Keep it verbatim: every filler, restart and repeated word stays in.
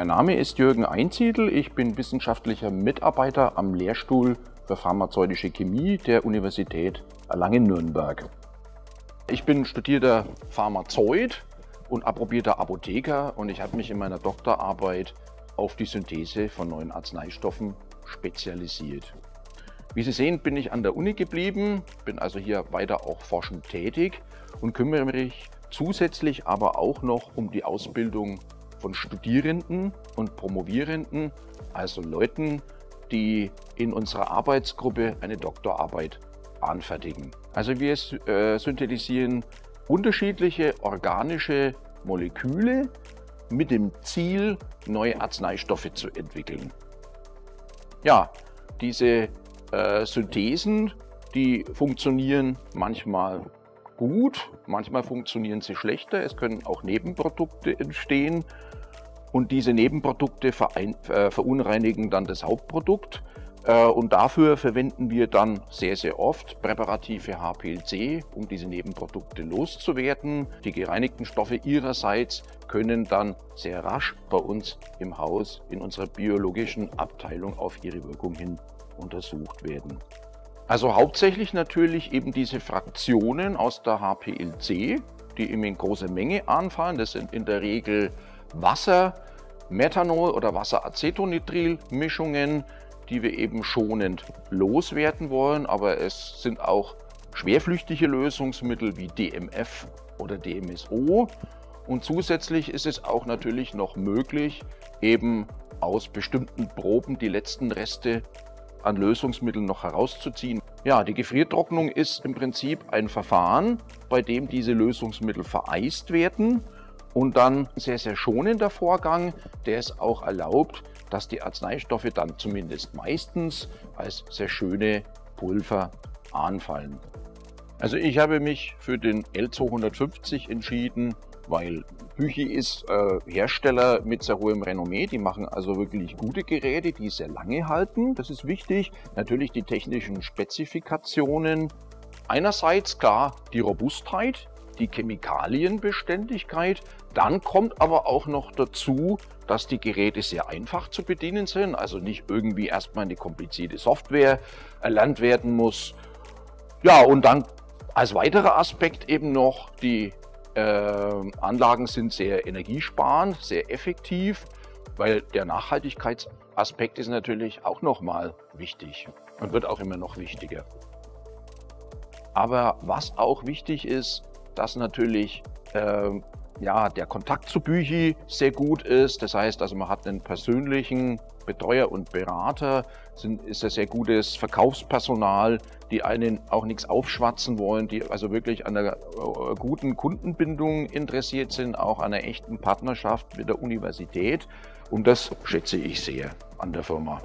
Mein Name ist Jürgen Einsiedel, ich bin wissenschaftlicher Mitarbeiter am Lehrstuhl für Pharmazeutische Chemie der Universität Erlangen-Nürnberg. Ich bin studierter Pharmazeut und approbierter Apotheker und ich habe mich in meiner Doktorarbeit auf die Synthese von neuen Arzneistoffen spezialisiert. Wie Sie sehen, bin ich an der Uni geblieben, bin also hier weiter auch forschend tätig und kümmere mich zusätzlich aber auch noch um die Ausbildung von Studierenden und Promovierenden, also Leuten, die in unserer Arbeitsgruppe eine Doktorarbeit anfertigen. Also wir äh, synthetisieren unterschiedliche organische Moleküle mit dem Ziel, neue Arzneistoffe zu entwickeln. Ja, diese äh, Synthesen, die funktionieren manchmal gut, manchmal funktionieren sie schlechter, es können auch Nebenprodukte entstehen und diese Nebenprodukte verein, äh, verunreinigen dann das Hauptprodukt. Und dafür verwenden wir dann sehr, sehr oft präparative H P L C, um diese Nebenprodukte loszuwerden. Die gereinigten Stoffe ihrerseits können dann sehr rasch bei uns im Haus in unserer biologischen Abteilung auf ihre Wirkung hin untersucht werden. Also hauptsächlich natürlich eben diese Fraktionen aus der H P L C, die eben in großer Menge anfallen. Das sind in der Regel Wasser, Methanol oder Wasser-Acetonitryl-Mischungen, die wir eben schonend loswerden wollen, aber es sind auch schwerflüchtige Lösungsmittel wie D M F oder D M S O und zusätzlich ist es auch natürlich noch möglich, eben aus bestimmten Proben die letzten Reste an Lösungsmitteln noch herauszuziehen. Ja, die Gefriertrocknung ist im Prinzip ein Verfahren, bei dem diese Lösungsmittel vereist werden und dann sehr, sehr schonender Vorgang, der es auch erlaubt, dass die Arzneistoffe dann zumindest meistens als sehr schöne Pulver anfallen. Also ich habe mich für den L zweihundertfünfzig entschieden, weil Büchi ist äh, Hersteller mit sehr hohem Renommee. Die machen also wirklich gute Geräte, die sehr lange halten. Das ist wichtig. Natürlich die technischen Spezifikationen. Einerseits klar die Robustheit, die Chemikalienbeständigkeit. Dann kommt aber auch noch dazu, dass die Geräte sehr einfach zu bedienen sind, also nicht irgendwie erstmal eine komplizierte Software erlernt werden muss. Ja, und dann als weiterer Aspekt eben noch, die äh, Anlagen sind sehr energiesparend, sehr effektiv, weil der Nachhaltigkeitsaspekt ist natürlich auch nochmal wichtig und wird auch immer noch wichtiger. Aber was auch wichtig ist, dass natürlich äh, ja, der Kontakt zu Büchi sehr gut ist. Das heißt, also man hat einen persönlichen Betreuer und Berater, sind, ist ein sehr gutes Verkaufspersonal, die einen auch nichts aufschwatzen wollen, die also wirklich an einer guten Kundenbindung interessiert sind, auch an einer echten Partnerschaft mit der Universität. Und das schätze ich sehr an der Firma.